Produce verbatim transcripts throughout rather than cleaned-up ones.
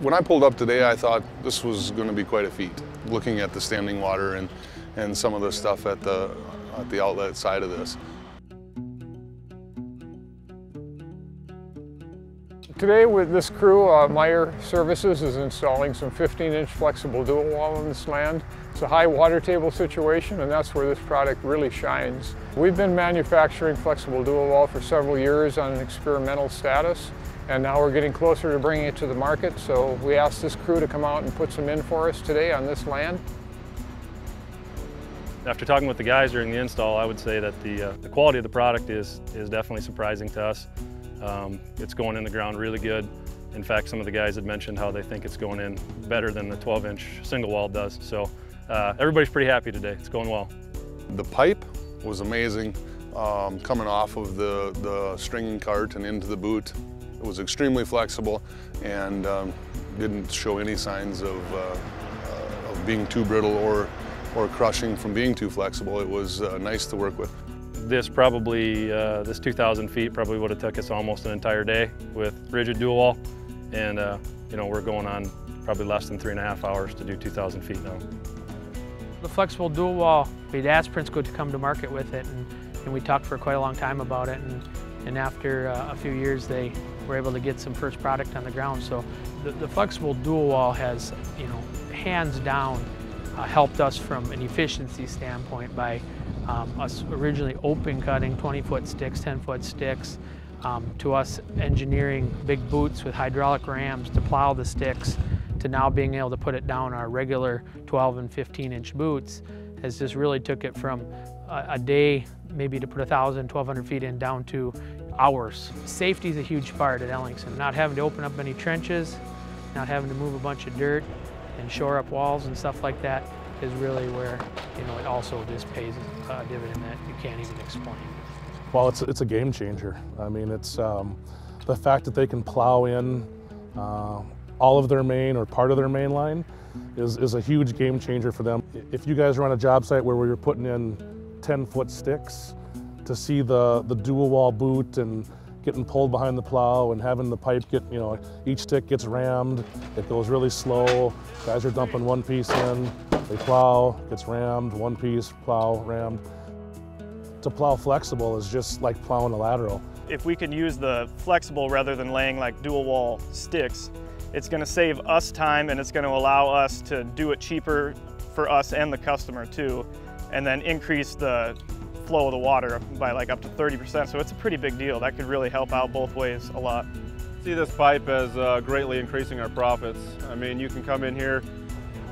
When I pulled up today, I thought this was going to be quite a feat, looking at the standing water and, and some of the stuff at the, at the outlet side of this. Today with this crew, uh, Meyer Services is installing some fifteen inch flexible dual wall on this land. It's a high water table situation, and that's where this product really shines. We've been manufacturing flexible dual wall for several years on an experimental status, and now we're getting closer to bringing it to the market, so we asked this crew to come out and put some in for us today on this land. After talking with the guys during the install, I would say that the, uh, the quality of the product is, is definitely surprising to us. Um, it's going in the ground really good. In fact, some of the guys had mentioned how they think it's going in better than the twelve inch single wall does. So uh, everybody's pretty happy today. It's going well. The pipe was amazing. Um, coming off of the, the stringing cart and into the boot, it was extremely flexible and um, didn't show any signs of, uh, uh, of being too brittle or, or crushing from being too flexible. It was uh, nice to work with. This probably, uh, this two thousand feet probably would have took us almost an entire day with rigid dual wall. And, uh, you know, we're going on probably less than three and a half hours to do two thousand feet now. The flexible dual wall, we'd asked Prinsco to come to market with it, and, and we talked for quite a long time about it. And, and after uh, a few years, they were able to get some first product on the ground. So the, the flexible dual wall has, you know, hands down uh, helped us from an efficiency standpoint by Um, us originally open cutting twenty foot sticks, ten foot sticks, um, to us engineering big boots with hydraulic rams to plow the sticks, to now being able to put it down our regular twelve and fifteen inch boots, has just really took it from a, a day maybe to put one thousand, twelve hundred feet in down to hours. Safety is a huge part at Ellingson, not having to open up any trenches, not having to move a bunch of dirt and shore up walls and stuff like that. Is really where, you know, it also just pays a dividend that you can't even explain. Well, it's, it's a game changer. I mean, it's um, the fact that they can plow in uh, all of their main or part of their main line is, is a huge game changer for them. If you guys were on a job site where we were putting in ten foot sticks, to see the, the dual wall boot and getting pulled behind the plow and having the pipe get, you know, each stick gets rammed, it goes really slow, guys are dumping one piece in, they plow, gets rammed, one piece, plow, rammed. To plow flexible is just like plowing a lateral. If we can use the flexible rather than laying like dual wall sticks, it's gonna save us time and it's gonna allow us to do it cheaper for us and the customer too, and then increase the flow of the water by like up to thirty percent. So it's a pretty big deal. That could really help out both ways a lot. I see this pipe as uh, greatly increasing our profits. I mean, you can come in here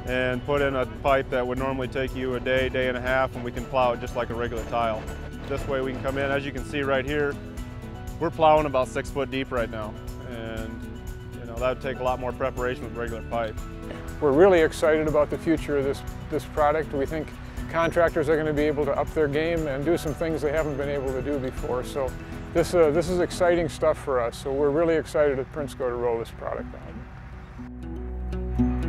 and put in a pipe that would normally take you a day, day and a half, and we can plow it just like a regular tile. This way we can come in, as you can see right here, we're plowing about six foot deep right now. And you know, that would take a lot more preparation with regular pipe. We're really excited about the future of this, this product. We think contractors are going to be able to up their game and do some things they haven't been able to do before. So this, uh, this is exciting stuff for us. So we're really excited at Prinsco to roll this product out.